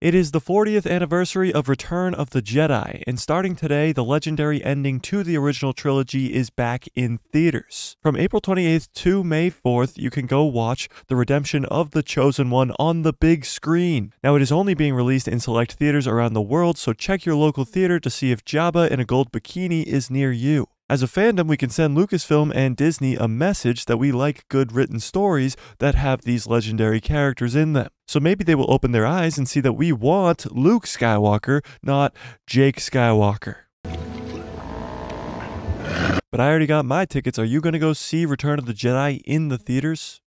It is the 40th anniversary of Return of the Jedi, and starting today, the legendary ending to the original trilogy is back in theaters. From April 28th to May 4th, you can go watch The Redemption of the Chosen One on the big screen. Now, it is only being released in select theaters around the world, so check your local theater to see if Jabba in a gold bikini is near you. As a fandom, we can send Lucasfilm and Disney a message that we like good written stories that have these legendary characters in them. So maybe they will open their eyes and see that we want Luke Skywalker, not Jake Skywalker. But I already got my tickets. Are you going to go see Return of the Jedi in the theaters?